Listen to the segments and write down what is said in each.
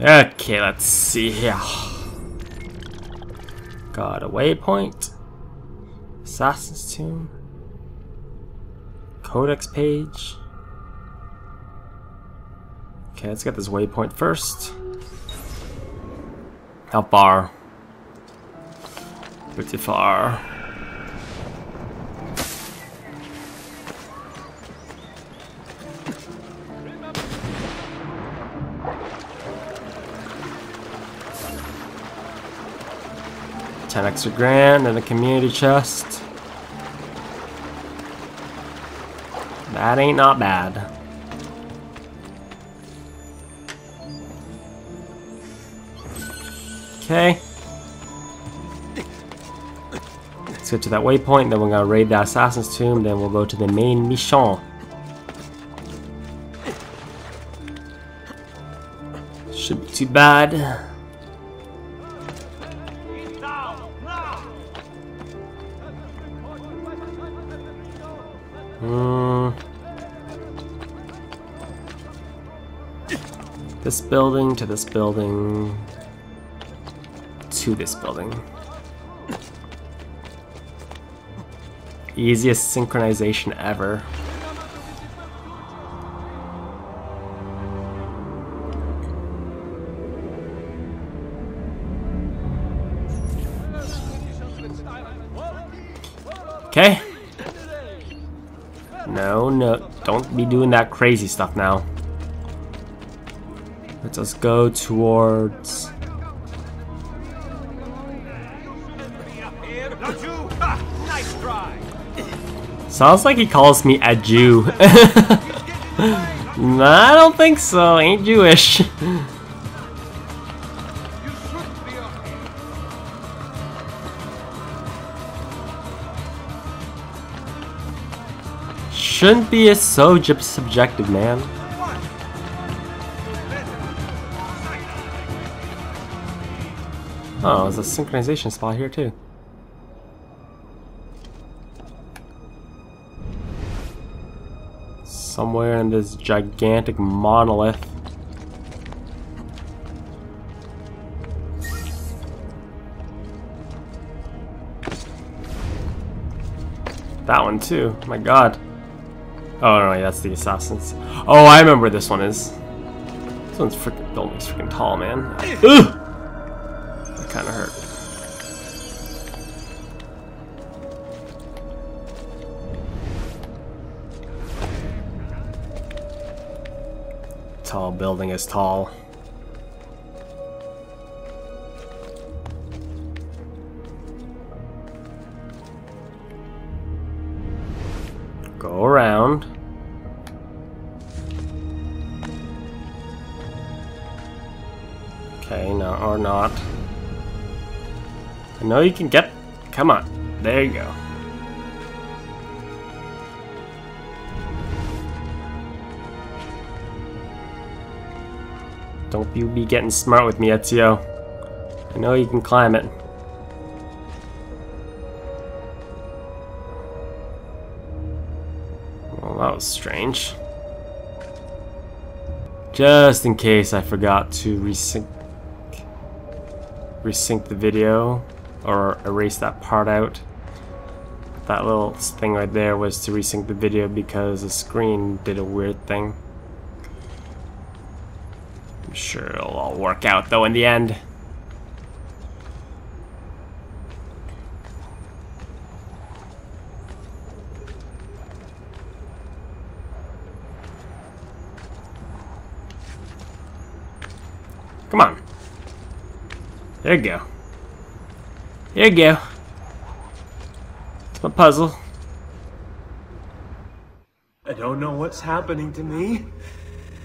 Okay, let's see here. Got a waypoint. Assassin's Tomb. Codex page. Okay, let's get this waypoint first. How far? Pretty far. $10 extra grand and a community chest. That ain't not bad. Okay. Let's get to that waypoint, then we're gonna raid the Assassin's Tomb, then we'll go to the main mission. Shouldn't be too bad. This building to this building to this building. Easiest synchronization ever. Okay. No, don't be doing that crazy stuff now. Let's just go towards... Sounds like he calls me a Jew. No, I don't think so. Ain't Jewish. Shouldn't be so subjective, man. Oh, there's a synchronization spot here too. Somewhere in this gigantic monolith. That one too, my god. Oh no, wait, that's the assassins. Oh, I remember where this one is. This one's freaking, building's freaking tall, man. Ugh! That kinda hurt. Tall building is tall. Go around. Okay, no, or not. I know you can get... Come on. There you go. Don't you be getting smart with me, Ezio. I know you can climb it. Well, that was strange. Just in case I forgot to resync the video or erase that part out. That little thing right there was to resync the video because the screen did a weird thing. I'm sure it'll all work out though in the end. Come on. There you go. There you go. It's my puzzle. I don't know what's happening to me.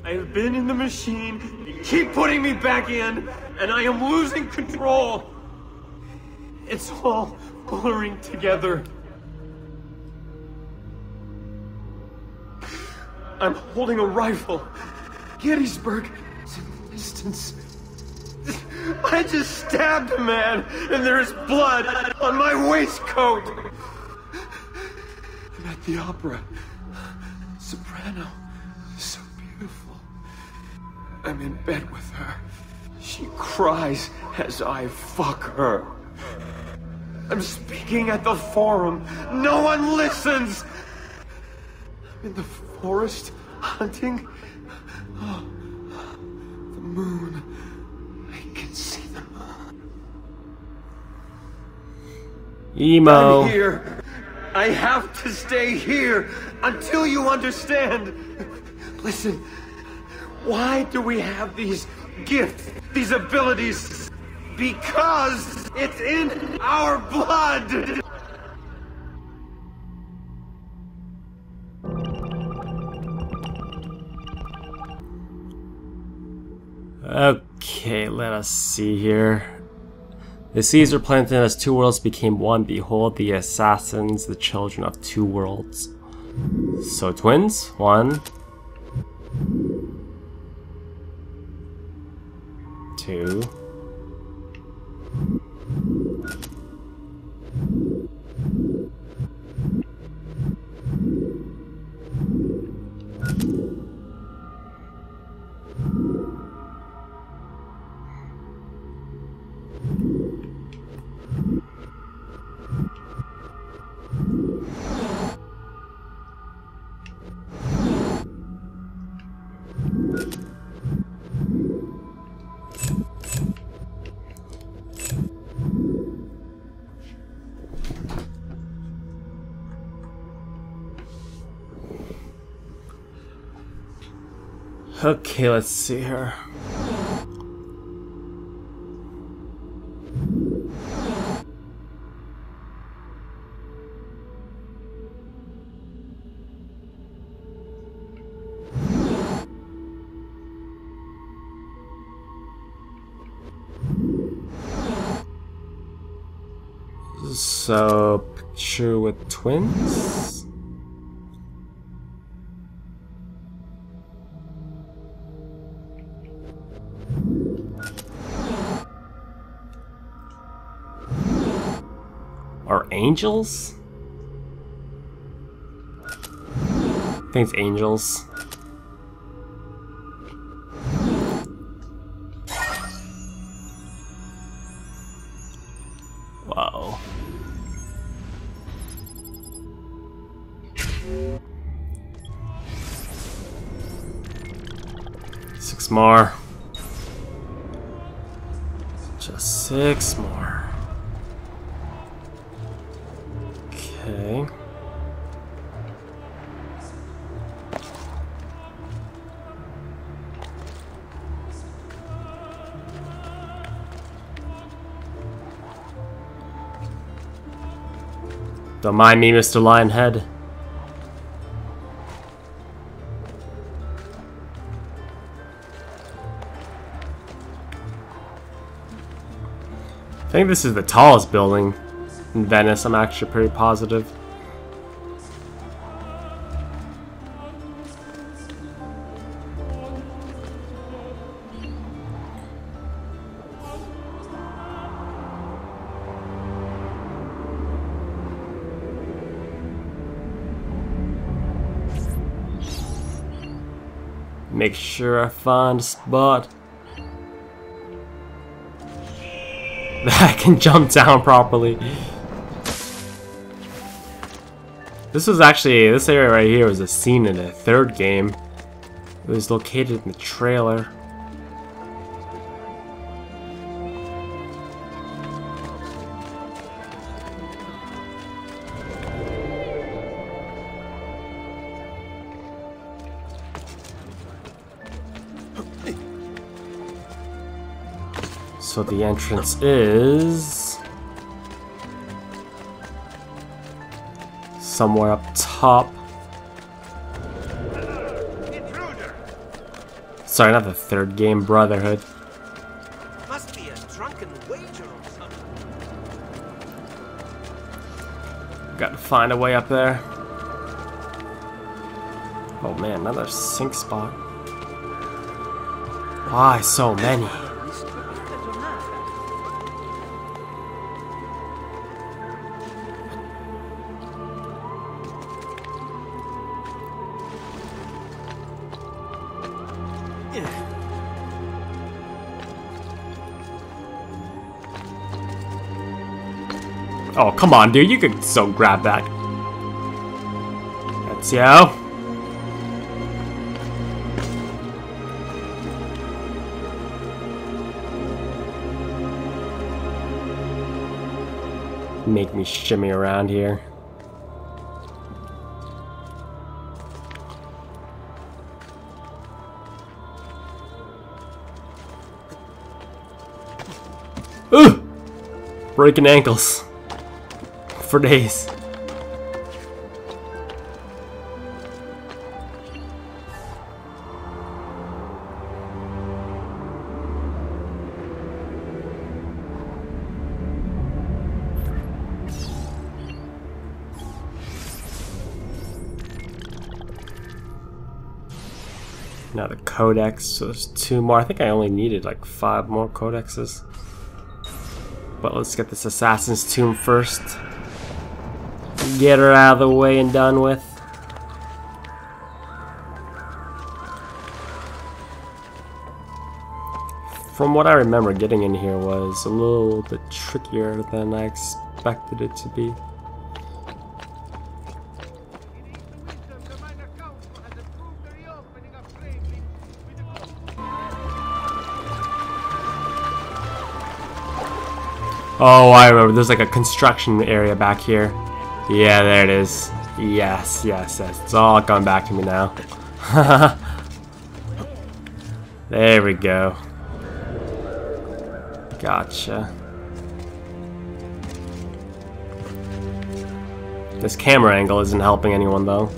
I have been in the machine, you keep putting me back in, and I am losing control. It's all blurring together. I'm holding a rifle. Gettysburg is in the distance. I just stabbed a man, and there is blood on my waistcoat. I'm at the opera. Soprano. I'm in bed with her. She cries as I fuck her. I'm speaking at the forum. No one listens! I'm in the forest, hunting. Oh, the moon. I can see the moon. Emo. I'm here. I have to stay here until you understand. Listen, why do we have these gifts, these abilities? Because it's in our blood! Okay, let us see here. The Caesar planted as two worlds became one. Behold, the assassins, the children of two worlds. So twins, one. 2. Okay, let's see here. So, picture with twins? Angels? I think it's angels. Wow. Six more. Just six more. Okay. Don't mind me, Mr. Lionhead. I think this is the tallest building in Venice, I'm actually pretty positive. Make sure I find a spot that I can jump down properly. This area right here was a scene in the third game. It was located in the trailer. So the entrance is somewhere up top. Sorry, not the third game, Brotherhood. Must be a drunken wager or something. Gotta find a way up there. Oh man, another sink spot. Why so many? Oh, come on, dude. You can so grab that. Ezio. Make me shimmy around here. Ooh! Breaking ankles. For days. Now the codex, so there's 2 more. I think I only needed like 5 more codexes. But let's get this assassin's tomb first. Get her out of the way and done with. From what I remember, getting in here was a little bit trickier than I expected it to be. Oh, I remember. There's like a construction area back here. Yeah, there it is. Yes, yes, yes. It's all gone back to me now. There we go. Gotcha. This camera angle isn't helping anyone, though.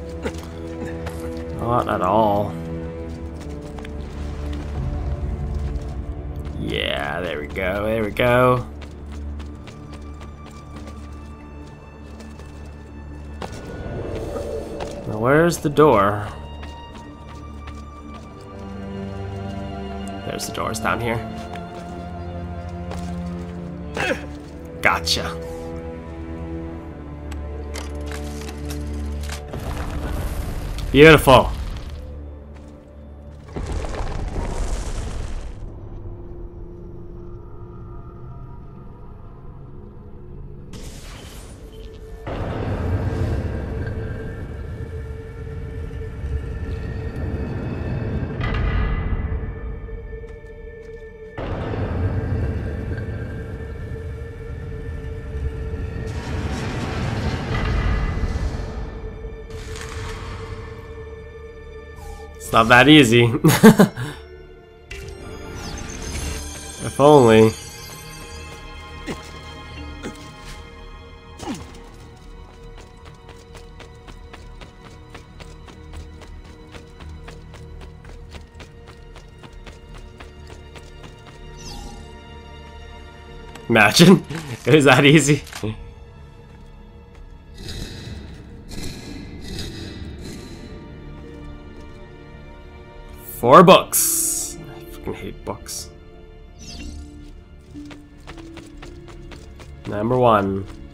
Not at all. Yeah, there we go. There we go. Where's the door? There's the doors down here. Gotcha. Beautiful. Not that easy. If only. Imagine. It was that easy. More books. I freaking hate books. Number 1.